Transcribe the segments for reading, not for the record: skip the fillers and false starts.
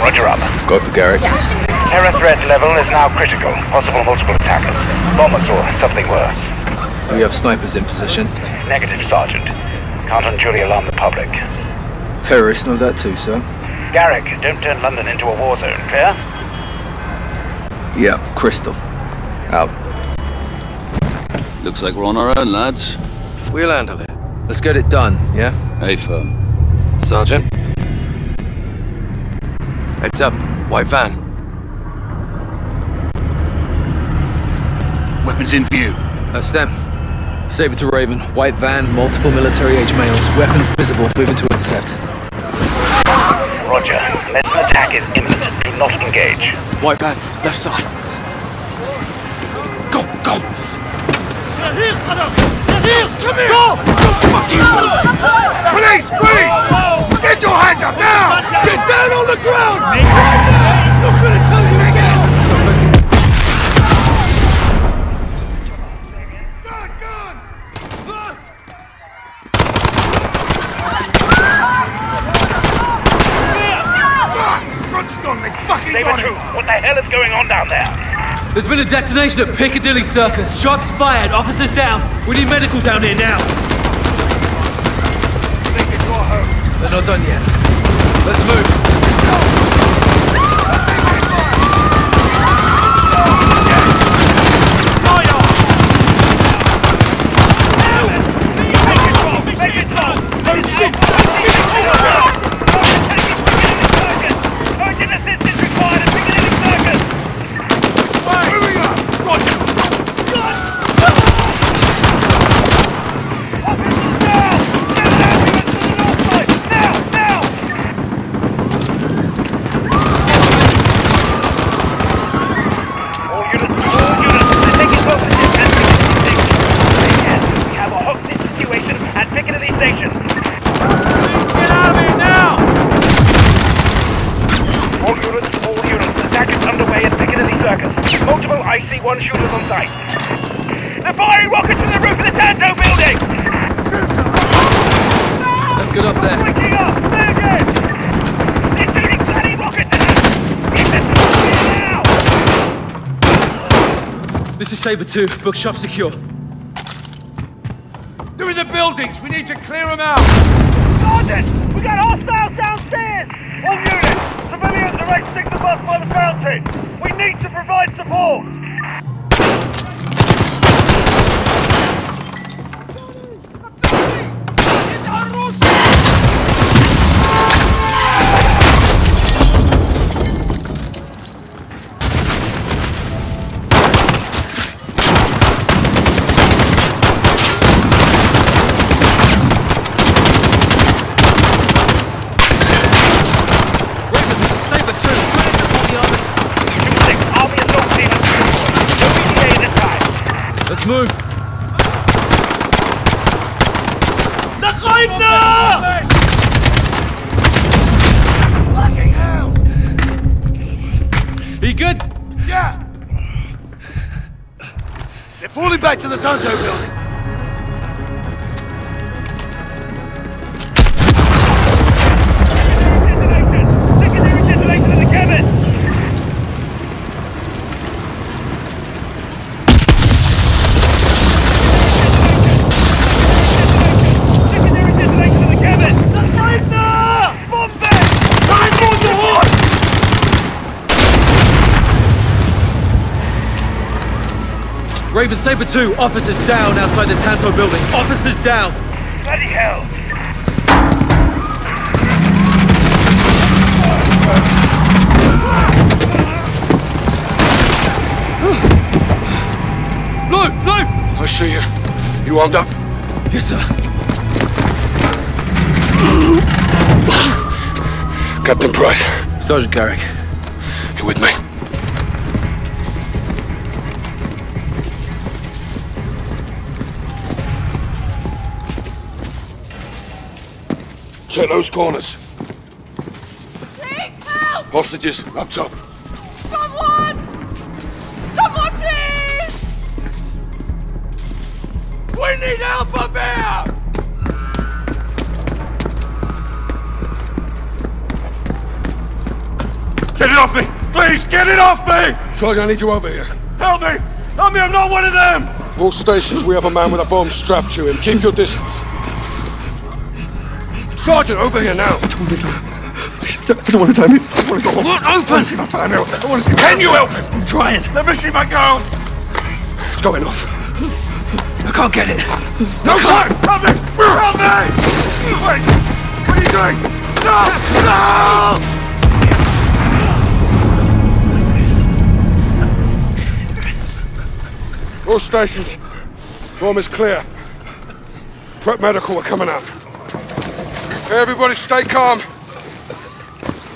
Roger up. Go for Garrick. Terror threat level is now critical. Possible multiple attackers. Bombers or something worse. We have snipers in position. Negative, Sergeant. Can't unduly alarm the public. Terrorists know that too, sir. Garrick, don't turn London into a war zone, clear? Yeah, crystal. Out. Looks like we're on our own, lads. We'll handle it. Let's get it done, yeah? Hey, firm. Sergeant. Heads up. White van. Weapons in view. That's them. Saber to Raven. White van, multiple military-age males. Weapons visible. Moving to intercept. Roger. Unless an attack is imminent, do not engage. White van, left side. Go, go! Come here! Go! Fucking move! Police, please! Get your hands up now! Get down on the ground! I'm not gonna tell you again! What the hell is going on down there? There's been a detonation at Piccadilly Circus. Shots fired, officers down. We need medical down here now. Take it to our home. They're not done yet. Let's move. One shooter's on site. They're firing rockets from the roof of the Tanto building! Let's get up there. They're shooting bloody rockets at us! Now! This is Sabre 2. Bookshop secure. They're in the buildings! We need to clear them out! Sergeant! We got hostiles downstairs! All units! Civilians are exiting the bus by the fountain! We need to provide support! Move! Fucking hell! He good? Yeah! They're falling back to the Tanto building! Raven, Sabre 2, officers down outside the Tanto building. Officers down! Bloody hell! Blue! Blue! I see you. You armed up? Yes, sir. Captain Price. Sergeant Garrick. You with me? Check those corners. Please help! Hostages, up top. Someone! Someone, please! We need help up here! Get it off me! Please, get it off me! Shorty, I need you over here. Help me! Help me, I'm not one of them! All stations, we have a man with a bomb strapped to him. Keep your distance. Sergeant, over here now! I don't want to die. I want to go. Look, open! I want to see my family. I want to see. Can you help him? I'm trying. Let me see my girl. It's going off. I can't get it. No time! Help me! Help me! Wait! What are you doing? No! No! All stations. Room is clear. Prep medical are coming up. Hey, everybody, stay calm.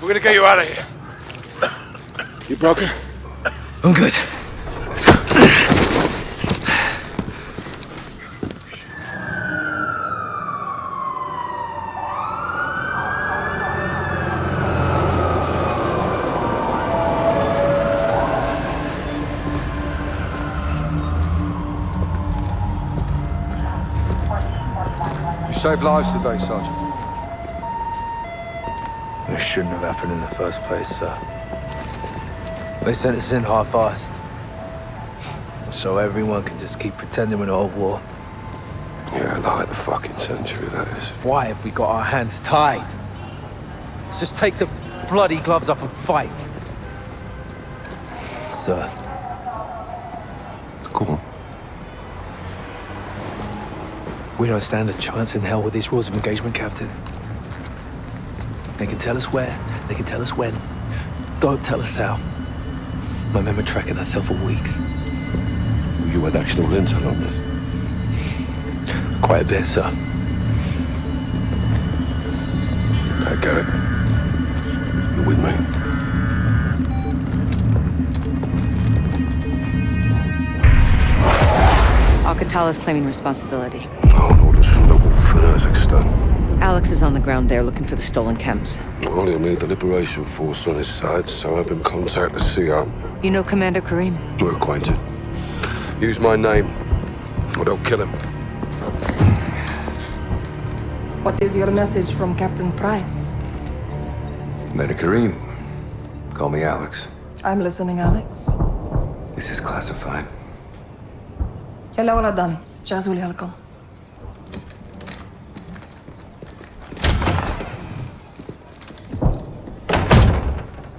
We're gonna get you out of here. You broken? I'm good. Let's go. You saved lives today, Sergeant. This shouldn't have happened in the first place, sir. They sent us in half-assed. So everyone can just keep pretending we're not at war. Yeah, like the fucking century, that is. Why have we got our hands tied? Let's just take the bloody gloves off and fight. Sir. Come on. We don't stand a chance in hell with these rules of engagement, Captain. They can tell us where, they can tell us when. Don't tell us how. My men were tracking that cell for weeks. You had actual intel on this? Quite a bit, sir. Okay, Garrick. You're with me. Al-Qatala's claiming responsibility. I'll order some noble for Erzikstan. Alex is on the ground there, looking for the stolen chems. Well, he'll need the Liberation Force on his side, so have him contact the CR. You know Commander Karim? We're acquainted. Use my name, or they'll kill him. What is your message from Captain Price? Commander Karim. Call me Alex. I'm listening, Alex. This is classified. Hello, Ladami. Jazuli Halkom.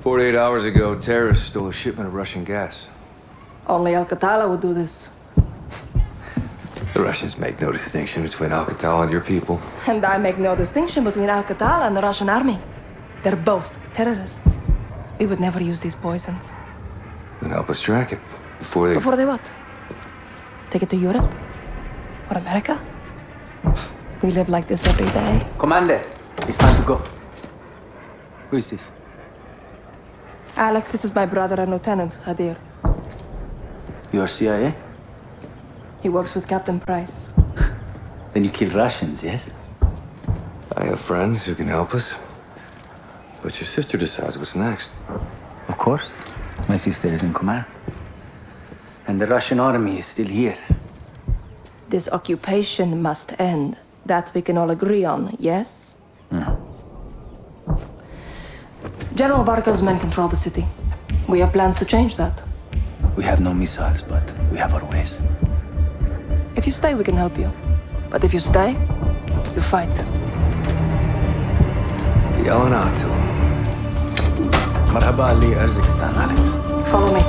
Forty-eight hours ago, terrorists stole a shipment of Russian gas. Only Al-Qatala would do this. The Russians make no distinction between Al-Qatala and your people. And I make no distinction between Al-Qatala and the Russian army. They're both terrorists. We would never use these poisons. Then help us track it. Before they... Before they what? Take it to Europe? Or America? We live like this every day. Commander, it's time to go. Who is this? Alex, this is my brother and Lieutenant, Hadir. You are CIA? He works with Captain Price. Then you kill Russians, yes? I have friends who can help us. But your sister decides what's next. Of course. My sister is in command. And the Russian army is still here. This occupation must end. That we can all agree on, yes? Mm. General Barkov's men control the city. We have plans to change that. We have no missiles, but we have our ways. If you stay, we can help you. But if you stay, you fight. Yelling out to him. Marhaba Ali Erzikstan, Alex. Follow me.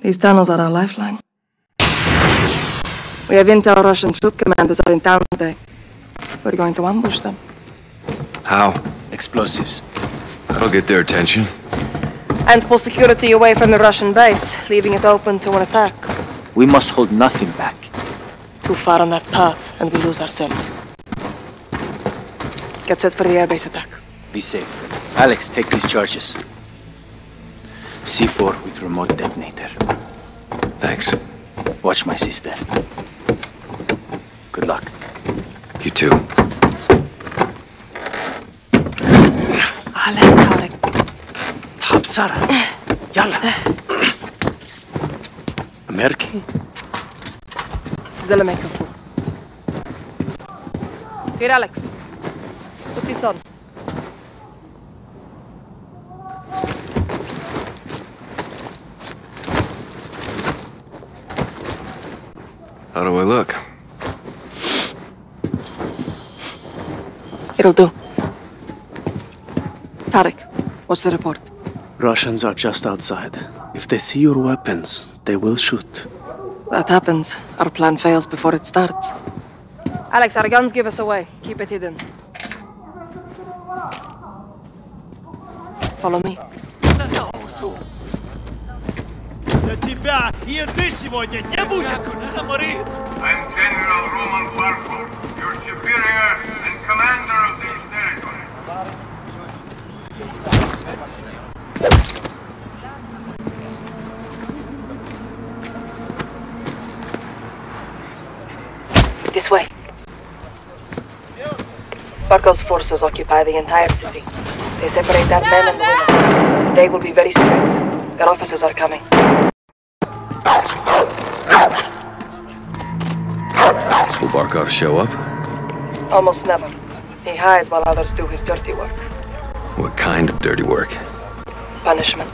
These tunnels are our lifeline. We have intel Russian troop commanders are in town today. We're going to ambush them. How? Explosives. That'll get their attention. And pull security away from the Russian base, leaving it open to an attack. We must hold nothing back. Too far on that path, and we lose ourselves. Get set for the airbase attack. Be safe. Alex, take these charges. C4 with remote detonator. Thanks. Watch my sister. Good luck. You too. Hala, Tarek. Hab Sarah. Yalla. American? Okej. Zalemaj kafu. Here, Alex. Put this on. How do I look? It'll do. Tarek, what's the report? Russians are just outside. If they see your weapons, they will shoot. That happens. Our plan fails before it starts. Alex, our guns give us away. Keep it hidden. Follow me. I'm General Roman Barclay, your superior and commander of these territories. This way. Barkov's forces occupy the entire city. They separate that men and women. They will be very strict. Their officers are coming. Will Barkov show up? Almost never. He hides while others do his dirty work. What kind of dirty work? Punishment.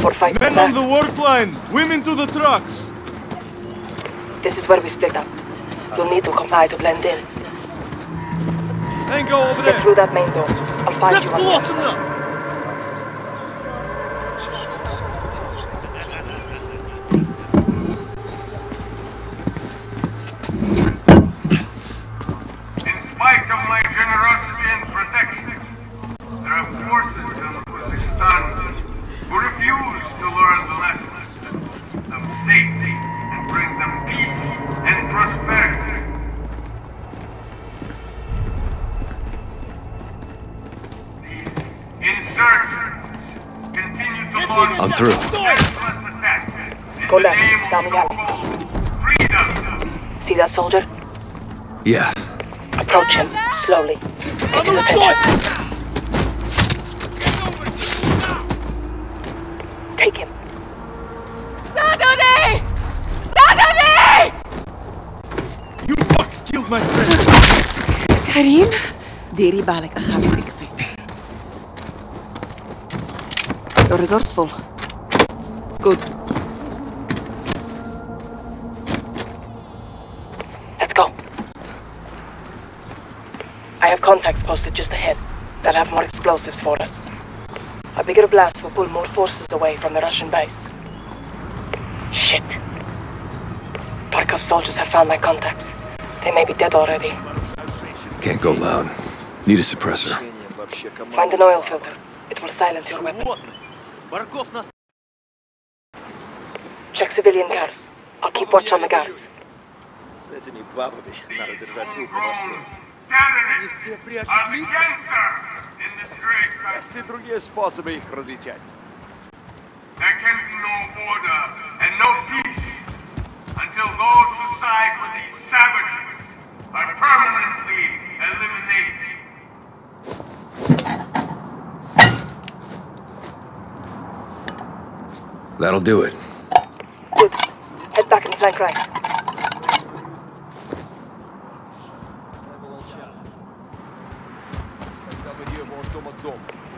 For fighting back. Men on the work line! Women to the trucks! This is where we split up. You'll need to comply to blend in. Go over there. Get through that main door. I'll find you. That's close enough. In spite of my generosity and protection, there are forces in Uzbekistan who refuse to learn the lesson of safety and bring them peace and prosperity. I'm through. Go back, down the alley. See that soldier? Yeah. Approach him, slowly. Get his attention. Take him. Saturday! Saturday! You fucks killed my friend. Karim? Diri balak akhalik. You're resourceful. Good. Let's go. I have contacts posted just ahead. They'll have more explosives for us. A bigger blast will pull more forces away from the Russian base. Shit. Barkov's soldiers have found my contacts. They may be dead already. Can't go loud. Need a suppressor. Find an oil filter. It will silence your weapon. Check civilian guards. I'll keep watch on the guards. There can be no order and no peace until those who side with these savages are permanently eliminated. That'll do it. Good. Head back and flank right.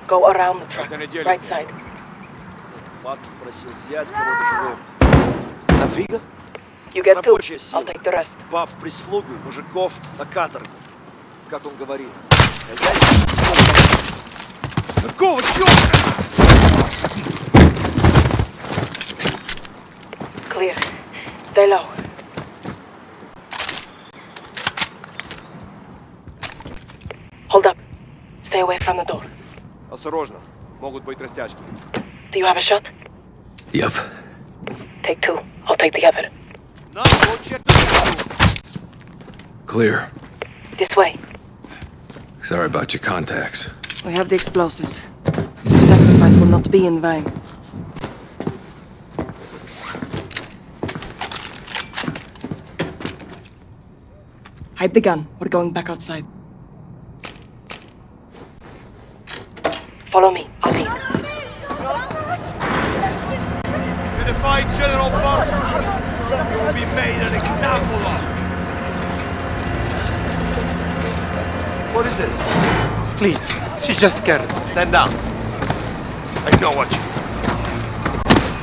Go around the truck. Right side. You get two. I'll take the rest. Пап в прислугу, мужиков на каторгу. Как он говорит. Какого чёрта? Clear. Stay low. Hold up. Stay away from the door. Осторожно. Могут быть растяжки. Do you have a shot? Yep. Take two. I'll take the other. No, go check the door. Clear. This way. Sorry about your contacts. We have the explosives. The sacrifice will not be in vain. Hide the gun. We're going back outside. Follow me. I'll lead. To the defy General Barkov, you will be made an example of. What is this? Please, she's just scared. Stand down. I know what she does.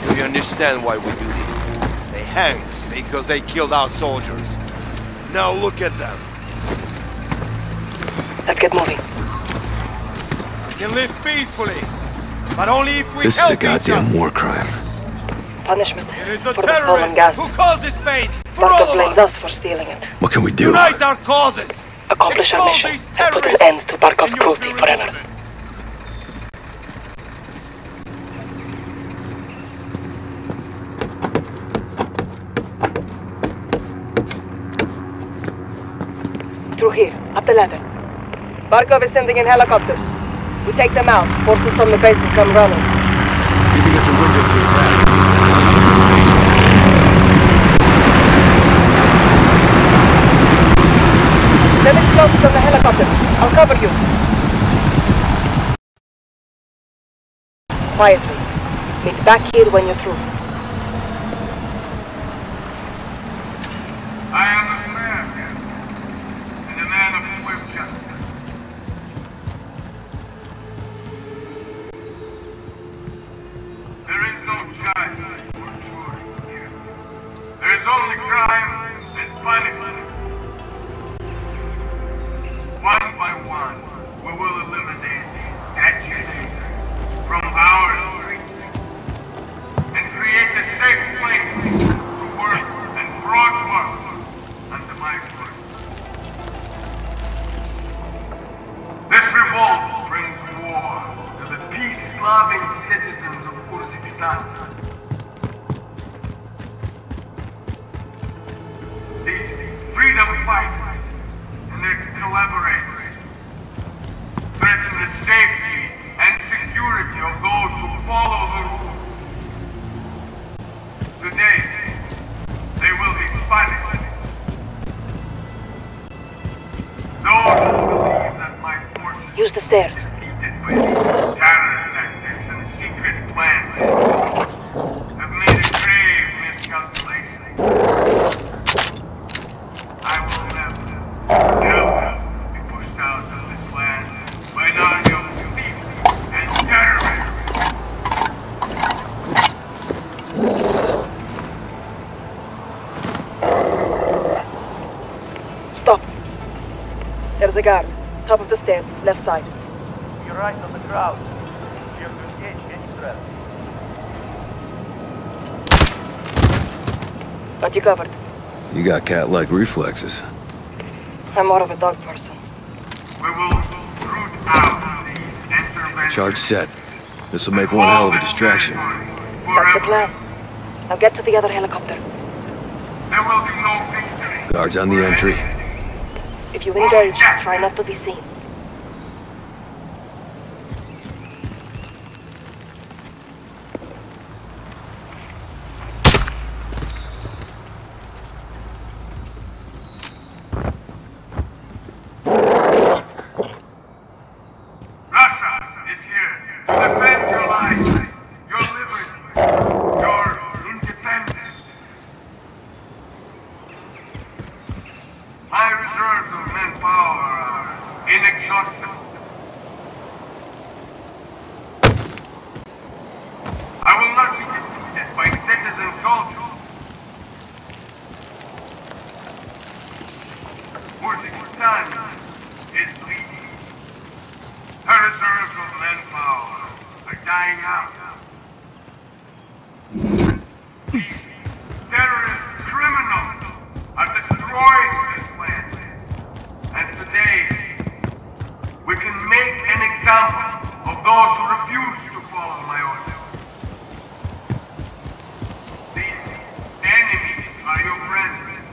Do you understand why we do this? They hanged because they killed our soldiers. Now look at them. Let's get moving. We can live peacefully, but only if we help each other. This is a goddamn war crime. Punishment for the stolen gas. Who caused this pain? For all of us. Us for stealing it. What can we do? Unite our causes. Accomplish our mission and put an end to Barkov's cruelty forever. Through here, up the ladder. Barkov is sending in helicopters. We take them out, forces from the base to come running. Giving us a window to attack. Let me close from the helicopters. I'll cover you. Quietly. Meet back here when you're through. I am a man, and a man of swift justice. There is only crime and punishment. One by one, we will eliminate these agitators from our streets and create a safe place to work and prosper under my foot. This revolt brings war to the peace-loving citizens of Erzikstan. Freedom fighters and their collaborators threaten the safety and security of those who follow the rules. Today, they will be punished. Those who believe that my forces use the stairs. Defeated by terror tactics and secret plans have made a grave miscalculation. The guard, top of the stairs, left side. You're right on the crowd. You have to engage any threat. Got you covered. You got cat-like reflexes. I'm more of a dog person. We will root out these interventions. Charge set. This will make one hell of a distraction. That's the plan. Now get to the other helicopter. There will be no victory. Guards on the entry. If you engage, try not to be seen.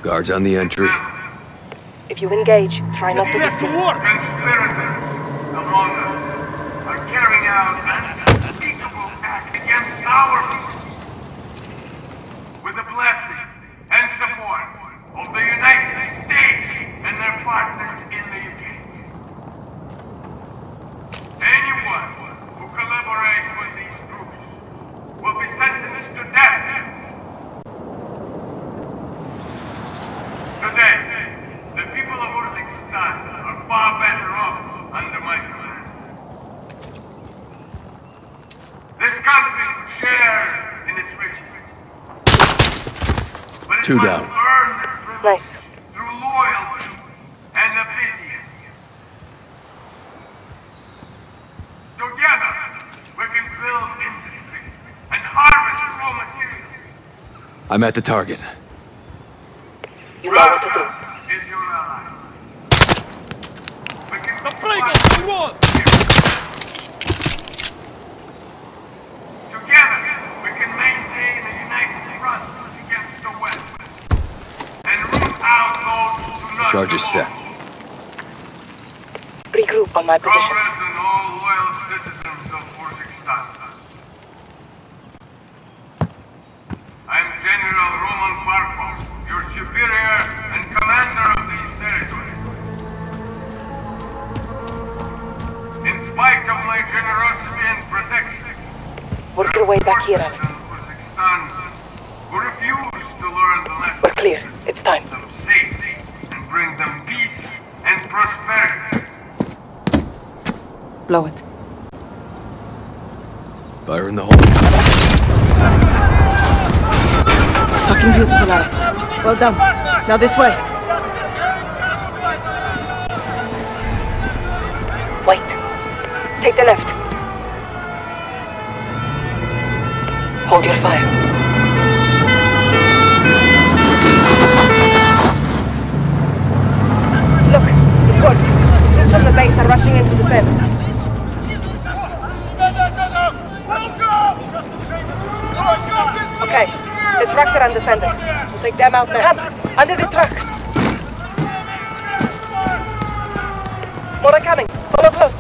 Guards on the entry. If you engage, try not to get to work. Conspirators among us are carrying out an unspeakable act against our people. With the blessing and support of the United States and their partners in the UK. Anyone who collaborates with these groups will be sentenced to death. Two down. Nice. Through loyalty and obedience. Together, we can build industry and harvest raw materials. I'm at the target. You know what to do. Is your ally. We can play what we want. Together, we can maintain a united front against the West and root out those who do not. Charges set. Regroup on my position. Comrades and all loyal citizens of Erzikstan. I am General Roman Barclay, your superior and commander of these territories. In spite of my generosity and protection, work your way back here, who refuse to learn the lesson. We're clear. It's time. Of safety and bring them peace and prosperity. Blow it. Fire in the hole. Fucking beautiful, Alex. Well done. Now this way. Wait. Take the left. Hold your fire. Look, it worked. Troops from the base are rushing into the bed. Okay, the trucks are under center. We'll take them out now. Come, under the truck. More are coming. Follow close.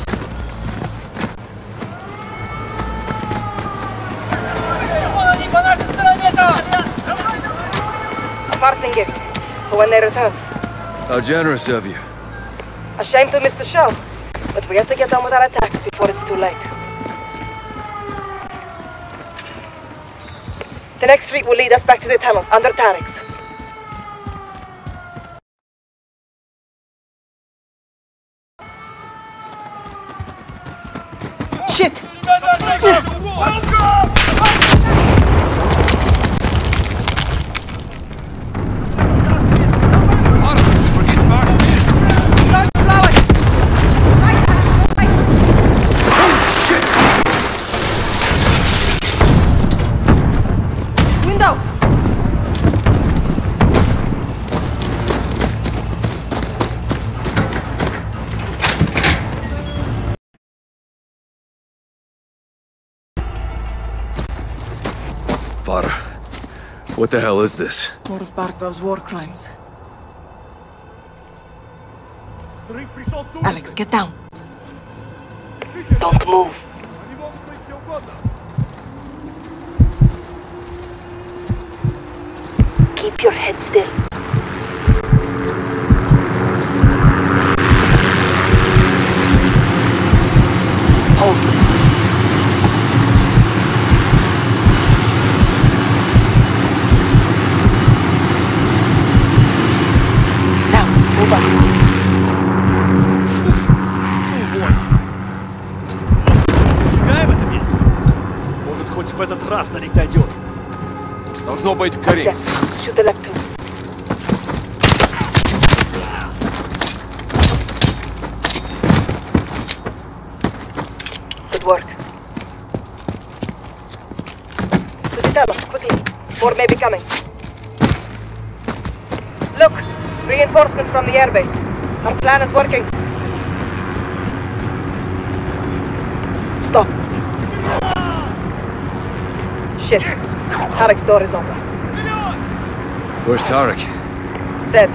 Parting gift for when they return. How generous of you. A shame to miss the show, but we have to get on with our attacks before it's too late. The next street will lead us back to the tunnel under barracks. Shit! What the hell is this? More of Barkov's war crimes. Alex, get down. Don't move. Keep your head still. Hold. В этот раз на них дойдет. Должно быть Карим. Good work. To the tunnel, quickly. More may be coming. Look, reinforcements from the airbase. Our plan is working. Stop. Shit. Tarek's door is open. Where's Tarek? Dead.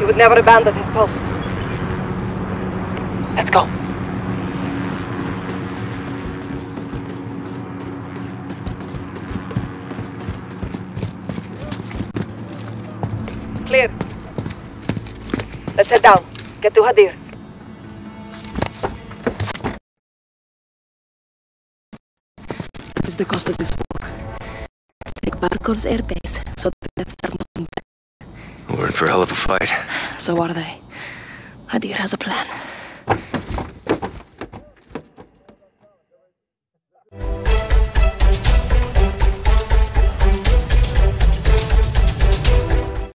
He would never abandon his post. Let's go. Clear. Let's head down. Get to Hadir. The cost of this war. Let's take Barkov's airbase, so the deaths are not bad. We're in for a hell of a fight. So are they. Hadir has a plan.